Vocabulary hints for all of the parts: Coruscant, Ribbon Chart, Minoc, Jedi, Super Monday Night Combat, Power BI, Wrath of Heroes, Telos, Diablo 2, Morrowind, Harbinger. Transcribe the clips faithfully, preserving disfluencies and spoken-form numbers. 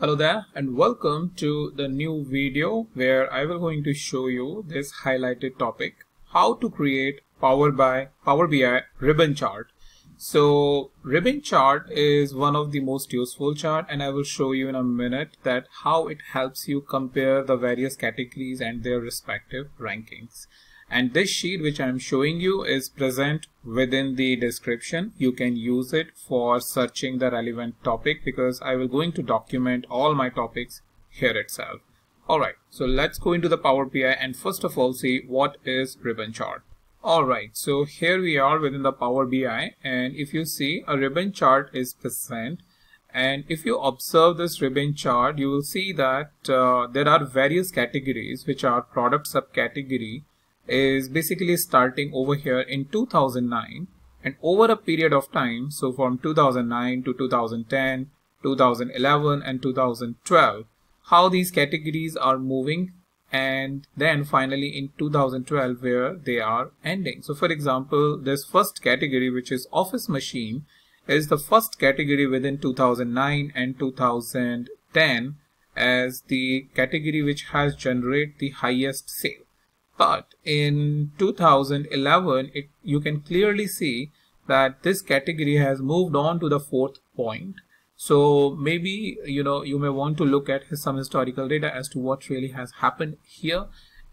Hello there and welcome to the new video where I will going to show you this highlighted topic, how to create Power B I, Power B I ribbon chart. So ribbon chart is one of the most useful chart, and I will show you in a minute that how it helps you compare the various categories and their respective rankings. And this sheet which I am showing you is present within the description. You can use it for searching the relevant topic because I will going to document all my topics here itself. Alright, so let's go into the Power B I and first of all see what is ribbon chart. Alright, so here we are within the Power B I, and if you see, a ribbon chart is present. And if you observe this ribbon chart, you will see that uh, there are various categories which are product subcategory. Is basically starting over here in two thousand nine, and over a period of time, so from two thousand nine to two thousand ten, two thousand eleven and two thousand twelve, how these categories are moving, and then finally in two thousand twelve where they are ending. So for example, this first category, which is office machine, is the first category within two thousand nine and two thousand ten as the category which has generated the highest sale. But in two thousand eleven, it, you can clearly see that this category has moved on to the fourth point. So maybe, you know, you may want to look at some historical data as to what really has happened here.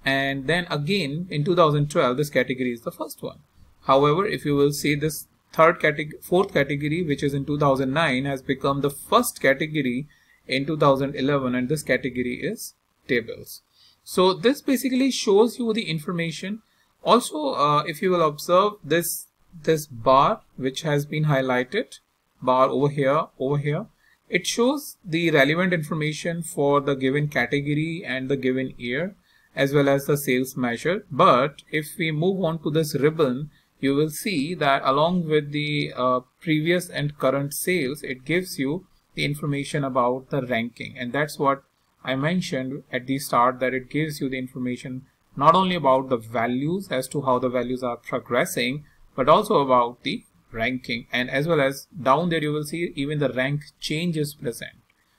And then again, in two thousand twelve, this category is the first one. However, if you will see this third category, fourth category, which is in two thousand nine, has become the first category in two thousand eleven. And this category is tables. So this basically shows you the information. Also, uh, if you will observe this, this bar, which has been highlighted, bar over here, over here, it shows the relevant information for the given category and the given year, as well as the sales measure. But if we move on to this ribbon, you will see that along with the uh, previous and current sales, it gives you the information about the ranking. And that's what I mentioned at the start, that it gives you the information not only about the values as to how the values are progressing, but also about the ranking. And as well as down there, you will see even the rank change is present.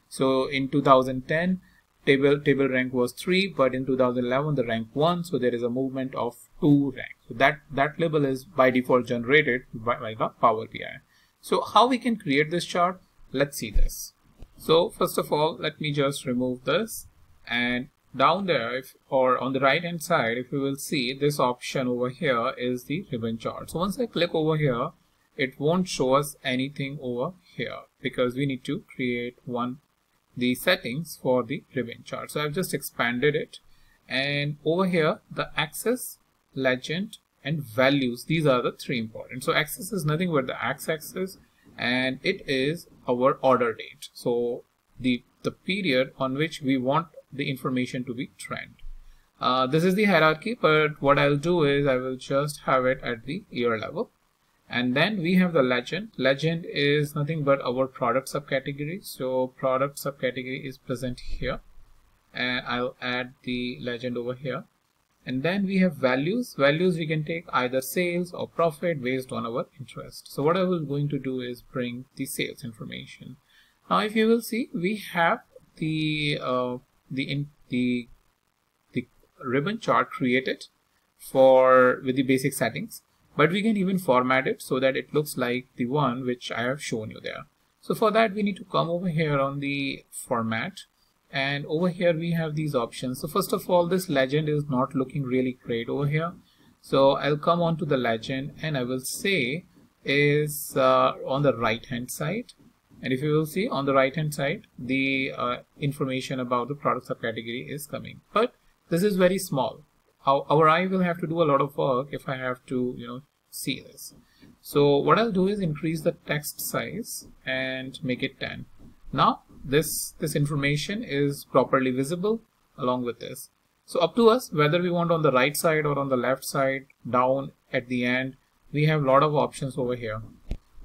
So in two thousand ten, table table rank was three, but in two thousand eleven, the rank one. So there is a movement of two ranks. So that, that label is by default generated by, by the Power B I. So how we can create this chart? Let's see this. So first of all, let me just remove this, and down there if, or on the right hand side, if you will see this option over here is the ribbon chart. So once I click over here, it won't show us anything over here because we need to create one, the settings for the ribbon chart. So I've just expanded it, and over here the axis, legend and values, these are the three important. So axis is nothing but the x-axis, and it is our order date, so the the period on which we want the information to be trend. Uh, this is the hierarchy, but what I'll do is I will just have it at the year level. And then we have the legend. Legend is nothing but our product subcategory, so product subcategory is present here, and I'll add the legend over here. And then we have values. Values we can take either sales or profit based on our interest. So what I will going to do is bring the sales information. Now, if you will see, we have the uh, the in the the ribbon chart created for with the basic settings, but we can even format it so that it looks like the one which I have shown you there. So for that, we need to come over here on the format. And over here we have these options. So first of all, this legend is not looking really great over here. So I'll come on to the legend, and I will say is uh, on the right hand side. And if you will see on the right hand side, the uh, information about the product subcategory is coming. But this is very small. Our, our eye will have to do a lot of work if I have to, you know, see this. So what I'll do is increase the text size and make it ten. Now this this information is properly visible along with this. So up to us whether we want on the right side or on the left side, down at the end, we have a lot of options over here.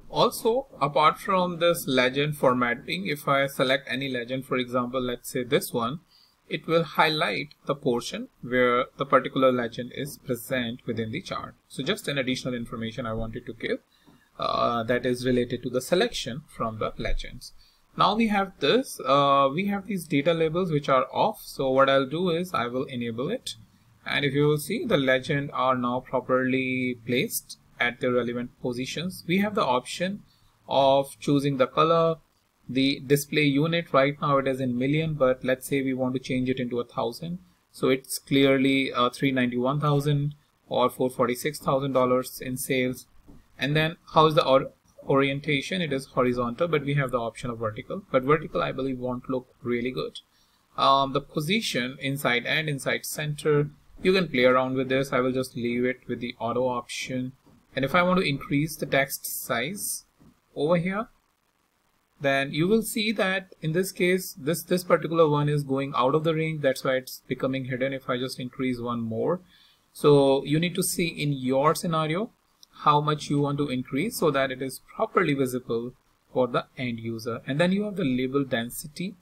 Also, apart from this legend formatting, if I select any legend, for example, let's say this one, it will highlight the portion where the particular legend is present within the chart. So just an additional information I wanted to give uh, that is related to the selection from the legends. Now we have this, uh, we have these data labels which are off. So what I'll do is I will enable it. And if you will see, the legend are now properly placed at the relevant positions. We have the option of choosing the color, the display unit. Right now it is in million, but let's say we want to change it into a thousand. So it's clearly uh, three hundred ninety-one thousand or four hundred forty-six thousand dollars in sales. And then how's the or orientation? It is horizontal, but we have the option of vertical. But vertical, I believe, won't look really good. Um, the position inside and inside center, you can play around with this. I will just leave it with the auto option. And if I want to increase the text size over here, then you will see that in this case, this, this particular one is going out of the range. That's why it's becoming hidden. If I just increase one more. So you need to see in your scenario how much you want to increase so that it is properly visible for the end user. And then you have the label density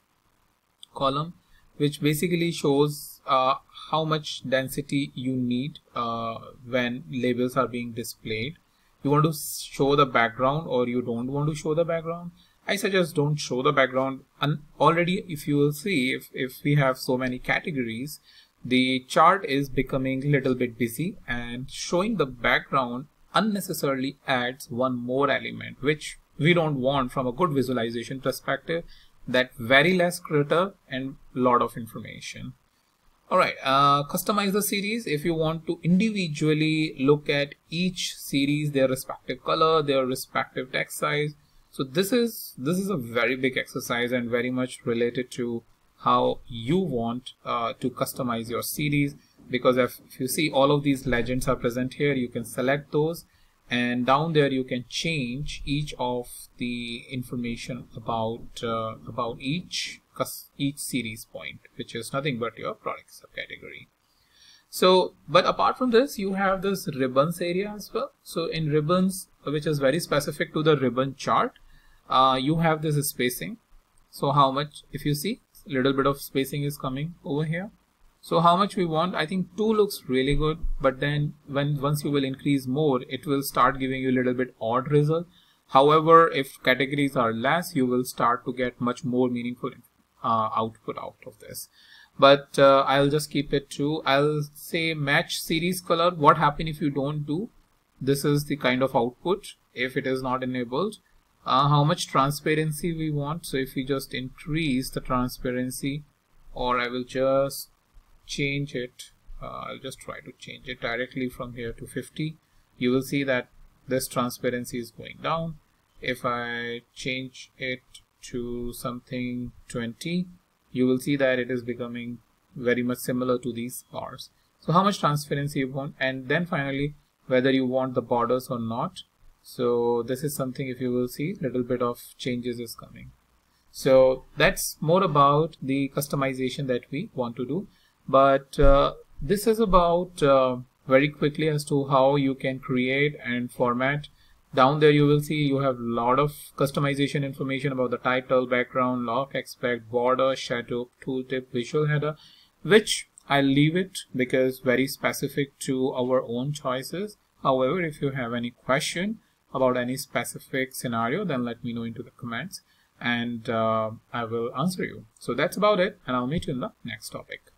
column, which basically shows uh, how much density you need uh, when labels are being displayed. You want to show the background or you don't want to show the background. I suggest don't show the background. And already, if you will see, if, if we have so many categories, the chart is becoming a little bit busy, and showing the background unnecessarily adds one more element, which we don't want from a good visualization perspective, that very less clutter and lot of information. All right, uh, customize the series. If you want to individually look at each series, their respective color, their respective text size. So this is this is a very big exercise and very much related to how you want uh, to customize your series, because if, if you see, all of these legends are present here. You can select those, and down there you can change each of the information about uh, about each each series point, which is nothing but your product subcategory. So, but apart from this, you have this ribbons area as well. So in ribbons, which is very specific to the ribbon chart, uh, you have this spacing. So how much, if you see, little bit of spacing is coming over here. So how much we want? I think two looks really good, but then when once you will increase more, it will start giving you a little bit odd result. However, if categories are less, you will start to get much more meaningful uh, output out of this. But uh, I'll just keep it to, I'll say match series color. What happens if you don't do? This is the kind of output if it is not enabled. Uh, how much transparency we want. So if we just increase the transparency, or I will just change it. Uh, I'll just try to change it directly from here to fifty. You will see that this transparency is going down. If I change it to something twenty, you will see that it is becoming very much similar to these bars. So how much transparency you want, and then finally whether you want the borders or not. So this is something, if you will see, little bit of changes is coming. So that's more about the customization that we want to do. But uh, this is about uh, very quickly as to how you can create and format. Down there you will see you have a lot of customization information about the title, background, lock, expect, border, shadow, tooltip, visual header, which I'll leave it because very specific to our own choices. However, if you have any question about any specific scenario, then let me know into the comments, and uh, I will answer you. So that's about it, and I'll meet you in the next topic.